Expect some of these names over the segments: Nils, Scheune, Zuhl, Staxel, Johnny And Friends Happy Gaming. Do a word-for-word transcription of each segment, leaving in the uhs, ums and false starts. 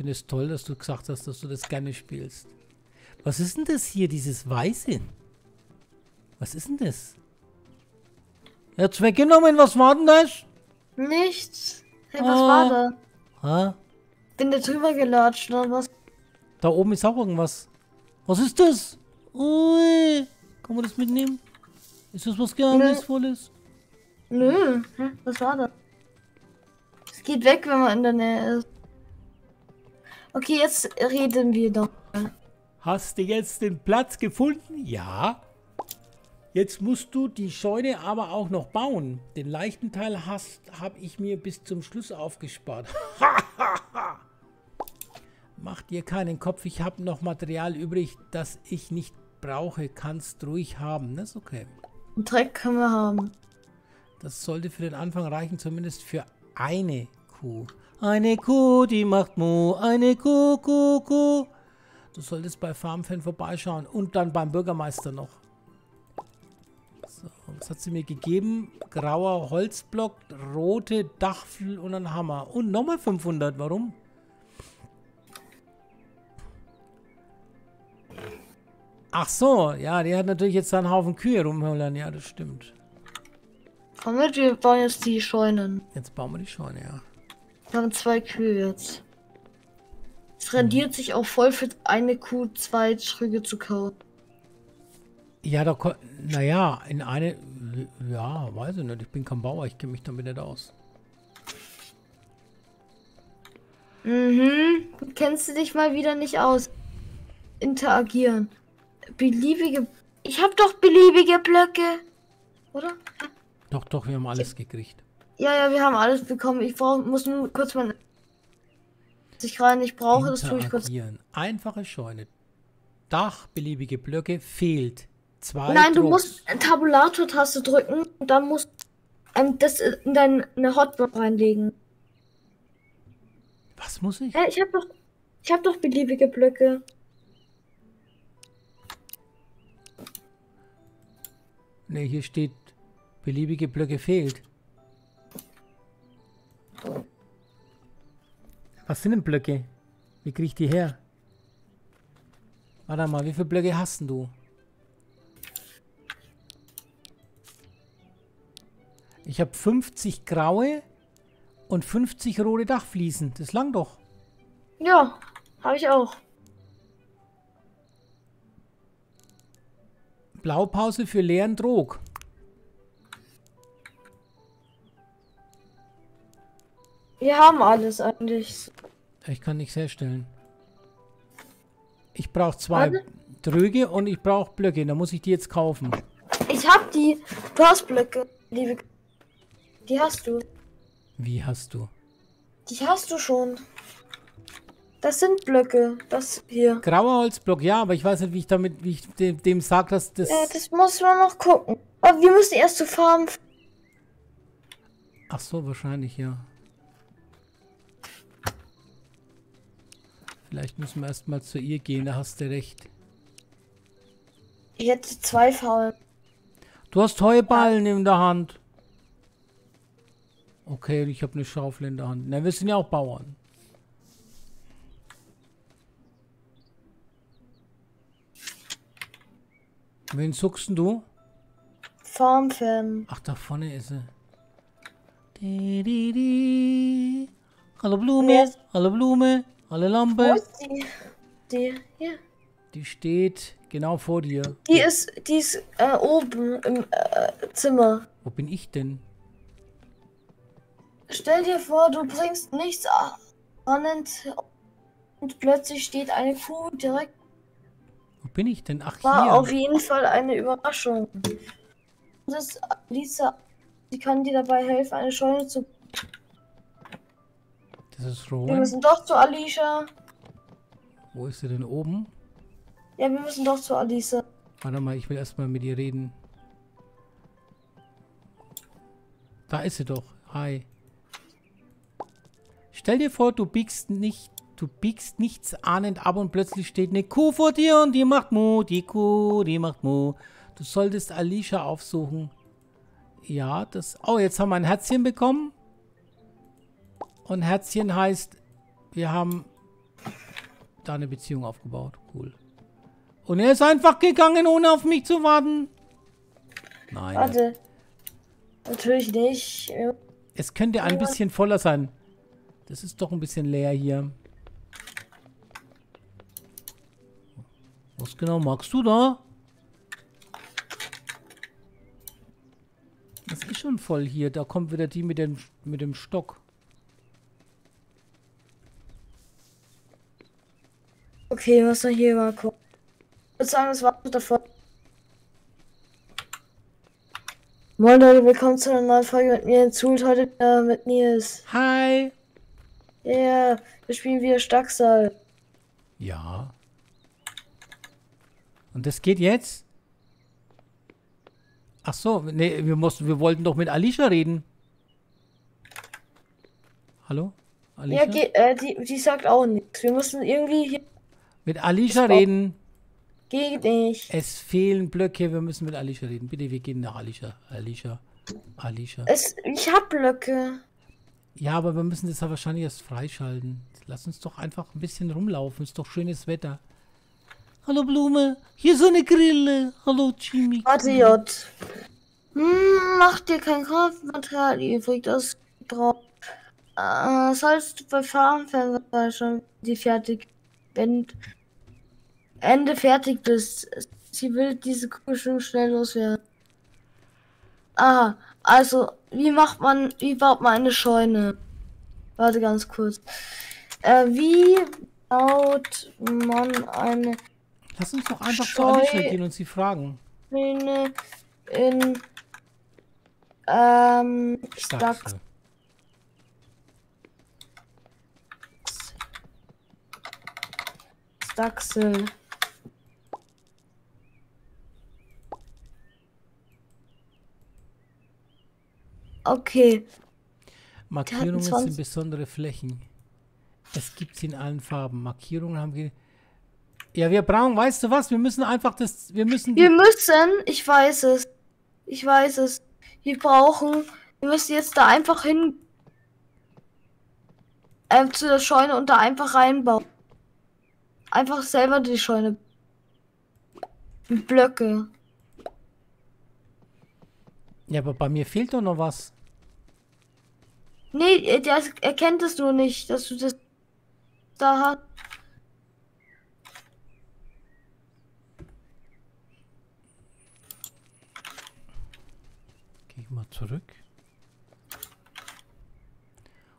finde es toll, dass du gesagt hast, dass du das gerne spielst. Was ist denn das hier, dieses Weiße? Was ist denn das? Er hat's weggenommen, was war denn das? Nichts. Hey, was ah. war da? Ah. Bin da drüber gelatscht oder was? Da oben ist auch irgendwas. Was ist das? Ui. Kann man das mitnehmen? Ist das was Geheimnisvolles? Nö. Nö. Was war das? Es geht weg, wenn man in der Nähe ist. Okay, jetzt reden wir doch. Hast du jetzt den Platz gefunden? Ja. Jetzt musst du die Scheune aber auch noch bauen. Den leichten Teil habe ich mir bis zum Schluss aufgespart. Mach dir keinen Kopf. Ich habe noch Material übrig, das ich nicht brauche. Kannst ruhig haben. Das ist okay. Dreck können wir haben. Das sollte für den Anfang reichen, zumindest für eine Kuh. Eine Kuh, die macht Mu. Eine Kuh, Kuh, Kuh. Du solltest bei Farmfan vorbeischauen und dann beim Bürgermeister noch. So, was hat sie mir gegeben? Grauer Holzblock, rote Dachflügel und ein Hammer. Und nochmal fünfhundert. Warum? Ach so, ja, die hat natürlich jetzt da einen Haufen Kühe rumhöllern. Ja, das stimmt. Komm mit, wir bauen jetzt die Scheunen. Jetzt bauen wir die Scheune, ja. Wir haben zwei Kühe jetzt. Es rendiert mhm. sich auch voll für eine Kuh, zwei Schrüge zu kaufen. Ja, da ko naja, in eine... Ja, weiß ich nicht. Ich bin kein Bauer, ich kenne mich damit nicht aus. Mhm. Kennst du dich mal wieder nicht aus? Interagieren. Beliebige... Ich habe doch beliebige Blöcke. Oder? Doch, doch, wir haben alles gekriegt. Ja, ja, wir haben alles bekommen. Ich brauch, muss nur kurz mal... Ich rein, ich brauche das, tue ich kurz. Einfache Scheune. Dach, beliebige Blöcke, fehlt. Zwei Nein, Drops. Du musst eine Tabulator-Taste drücken und dann musst du ähm, das in deine Hotbar reinlegen. Was muss ich? Äh, ich habe doch, ich hab doch beliebige Blöcke. Ne, hier steht, beliebige Blöcke fehlt. Was sind denn Blöcke? Wie krieg ich die her? Warte mal, wie viele Blöcke hast du? Ich habe fünfzig graue und fünfzig rote Dachfliesen. Das langt doch. Ja, habe ich auch. Blaupause für leeren Trog. Wir haben alles eigentlich. Ich kann nichts herstellen. Ich brauche zwei Warte. Tröge und ich brauche Blöcke. Da muss ich die jetzt kaufen. Ich hab die. Du hast Blöcke, liebe. Die hast du. Wie hast du? Die hast du schon. Das sind Blöcke. Das hier. Grauer Holzblock, ja, aber ich weiß nicht, wie ich damit, wie ich dem, dem sage, dass das. Ja, das muss man noch gucken. Aber wir müssen erst zu Farm. Ach so, wahrscheinlich, ja. Vielleicht müssen wir erstmal zu ihr gehen, da hast du recht. Ich hätte zwei Faulen. Du hast Heuballen in der Hand. Okay, ich habe eine Schaufel in der Hand. Na, wir sind ja auch Bauern. Wen suchst du? Farmfan. Ach, da vorne ist sie. Di, di, di. Hallo Blume, yes. hallo Blume. Alle Lampe. Wo ist die? Die, hier. Die steht genau vor dir. Die ja. ist, die ist äh, oben im äh, Zimmer. Wo bin ich denn? Stell dir vor, du bringst nichts an und plötzlich steht eine Kuh direkt. Wo bin ich denn? Ach, war hier. War auf jeden Fall eine Überraschung. Das ist Lisa. Sie kann dir dabei helfen, eine Scheune zu... Wir müssen doch zu Alicia. Wo ist sie denn oben? Ja, wir müssen doch zu Alicia. Warte mal, ich will erstmal mit ihr reden. Da ist sie doch. Hi. Stell dir vor, du biegst nicht, du biegst nichts ahnend ab und plötzlich steht eine Kuh vor dir und die macht Mu, die Kuh, die macht Mu. Du solltest Alicia aufsuchen. Ja, das... Oh, jetzt haben wir ein Herzchen bekommen. Und Herzchen heißt, wir haben da eine Beziehung aufgebaut. Cool. Und er ist einfach gegangen, ohne auf mich zu warten. Nein. Warte. Natürlich nicht. Es könnte ein bisschen voller sein. Das ist doch ein bisschen leer hier. Was genau magst du da? Das ist schon voll hier. Da kommt wieder die mit dem, mit dem Stock. Okay, muss man hier mal gucken. Ich würde sagen, das war's davon. Moin Leute, willkommen zu einer neuen Folge mit mir. Zult heute äh, mit Nils. Hi! Ja, yeah, wir spielen wieder Staxel. Ja. Und das geht jetzt? Ach so, nee, wir mussten, wir wollten doch mit Alicia reden. Hallo? Alicia? Ja, geht, äh, die, die sagt auch nichts. Wir mussten irgendwie hier... Mit Alicia reden. Geht nicht. Es fehlen Blöcke, wir müssen mit Alicia reden. Bitte, wir gehen nach Alicia. Alicia. Alicia. Es, ich hab Blöcke. Ja, aber wir müssen das ja wahrscheinlich erst freischalten. Lass uns doch einfach ein bisschen rumlaufen. Ist doch schönes Wetter. Hallo Blume. Hier ist so eine Grille. Hallo Jimmy. Warte, J. Hm, mach dir kein Kraftmaterial übrig. Das braucht. Äh, sollst du bei Farmfernseher schon die fertig sind. Ende fertig bist. Sie will diese Kugel schnell loswerden. Aha, also, wie macht man, wie baut man eine Scheune? Warte ganz kurz. Äh, wie baut man eine Lass uns doch einfach zu Alicia gehen und sie fragen. Scheune in, ähm, Staxel. Staxel. Okay. Markierungen sind besondere Flächen. Es gibt sie in allen Farben. Markierungen haben wir. Ja, wir brauchen, weißt du was? Wir müssen einfach das. Wir müssen. Wir müssen. Ich weiß es. Ich weiß es. Wir brauchen. Wir müssen jetzt da einfach hin. Äh, zu der Scheune und da einfach reinbauen. Einfach selber die Scheune. Blöcke. Ja, aber bei mir fehlt doch noch was. Nee, der erkennt es nur nicht, dass du das da hast. Geh ich mal zurück.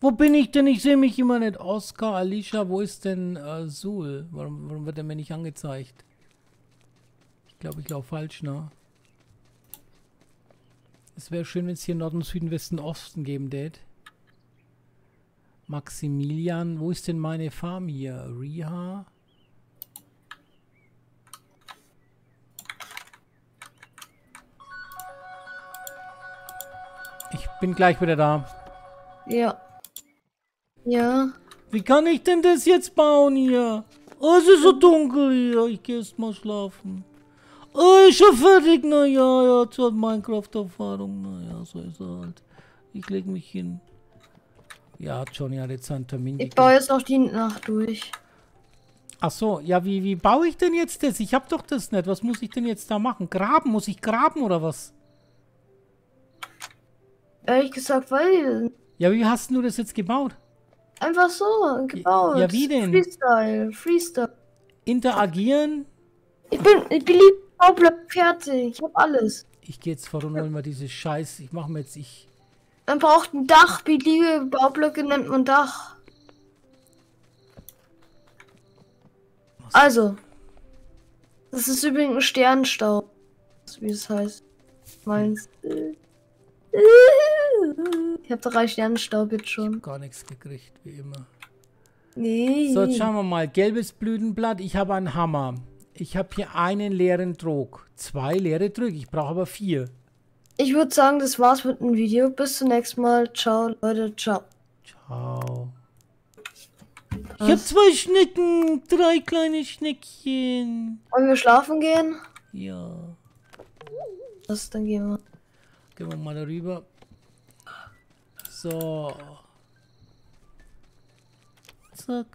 Wo bin ich denn? Ich sehe mich immer nicht. Oscar, Alicia, wo ist denn äh, Sul? Warum, warum wird er mir nicht angezeigt? Ich glaube, ich laufe falsch, ne? Es wäre schön, wenn es hier Norden, Süden, Westen, Osten geben würde. Maximilian, wo ist denn meine Farm hier? Riha? Ich bin gleich wieder da. Ja. Ja. Wie kann ich denn das jetzt bauen hier? Oh, es ist so dunkel hier. Ich gehe erst mal schlafen. Oh, ich schon fertig. Naja, ja, zu Minecraft-Erfahrung. Naja, so ist er halt. Ich leg mich hin. Ja, Johnny hat jetzt einen Termin. Ich baue jetzt auch die Nacht durch. Ach so, ja, wie, wie baue ich denn jetzt das? Ich hab doch das nicht. Was muss ich denn jetzt da machen? Graben? Muss ich graben oder was? Ehrlich gesagt, weil. Ja, wie hast du das jetzt gebaut? Einfach so gebaut. Ja, ja, wie denn? Freestyle, Freestyle. Interagieren? Ich bin, ich bin fertig. Ich hab alles. Ich gehe jetzt vor und hol mal diese Scheiße. Ich mach mir jetzt, ich... Man braucht ein Dach. Beliebige Baublöcke nennt man Dach. Was? Also. Das ist übrigens ein Sternstaub. Wie es heißt. Meins. Ich hab drei Sternenstaub jetzt schon. Ich hab gar nichts gekriegt, wie immer. Nee. So, jetzt schauen wir mal. Gelbes Blütenblatt. Ich habe einen Hammer. Ich habe hier einen leeren Trog. Zwei leere Tröge. Ich brauche aber vier. Ich würde sagen, das war's mit dem Video. Bis zum nächsten Mal. Ciao, Leute. Ciao. Ciao. Was? Ich habe zwei Schnecken. Drei kleine Schneckchen. Wollen wir schlafen gehen? Ja. Was, dann gehen wir. Gehen wir mal darüber. So. Zack.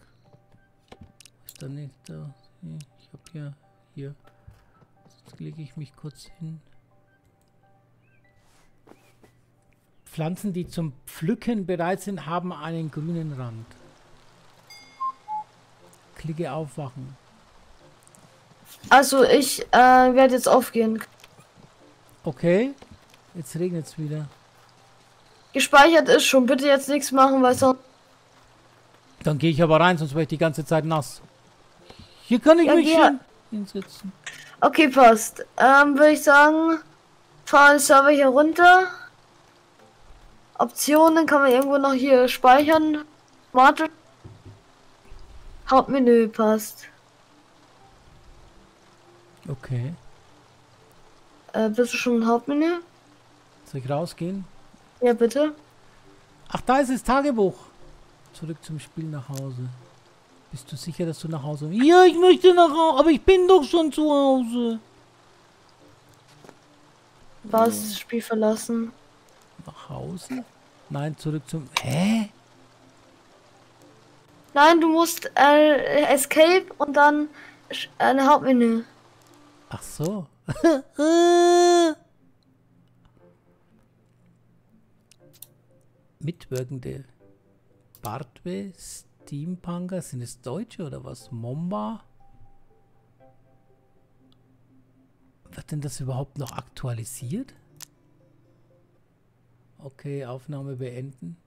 ist dann nicht da. Ich habe ja hier. Jetzt lege ich mich kurz hin. Pflanzen, die zum Pflücken bereit sind, haben einen grünen Rand. Klicke aufwachen. Also ich äh, werde jetzt aufgehen. Okay. Jetzt regnet es wieder. Gespeichert ist schon. Bitte jetzt nichts machen, weil sonst... Dann gehe ich aber rein, sonst werde ich die ganze Zeit nass. Hier kann ich ja, mich schön hinsetzen. Okay, passt. Ähm, würde ich sagen, fahren den Server hier runter. Optionen kann man irgendwo noch hier speichern. Warte. Hauptmenü passt. Okay. Äh, bist du schon im Hauptmenü? Soll ich rausgehen? Ja, bitte. Ach, da ist das Tagebuch. Zurück zum Spiel nach Hause. Bist du sicher, dass du nach Hause... Ja, ich möchte nach Hause, aber ich bin doch schon zu Hause. Was? Oh. Das Spiel verlassen. Nach Hause? Nein, zurück zum... Hä? Nein, du musst äh, Escape und dann ein äh, Hauptmenü. Ach so. Mitwirkende. Bartwe, Steampunker, sind es Deutsche oder was? Momba? Wird denn das überhaupt noch aktualisiert? Okay, Aufnahme beenden.